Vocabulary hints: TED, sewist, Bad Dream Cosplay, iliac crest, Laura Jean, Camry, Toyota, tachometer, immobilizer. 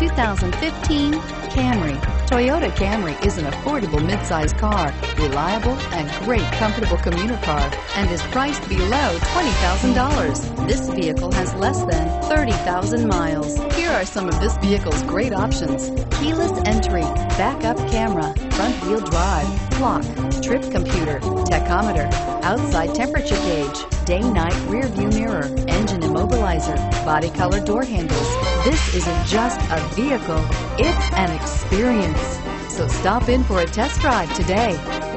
2015 Camry. Toyota Camry is an affordable midsize car, reliable and great comfortable commuter car, and is priced below $20,000. This vehicle has less than 30,000 miles. Here are some of this vehicle's great options: keyless entry, backup camera, front wheel drive, clock, trip computer, tachometer, outside temperature gauge, day-night rear view mirror, engine immobilizer, body color door handles. This isn't just a vehicle, it's an experience. So stop in for a test drive today.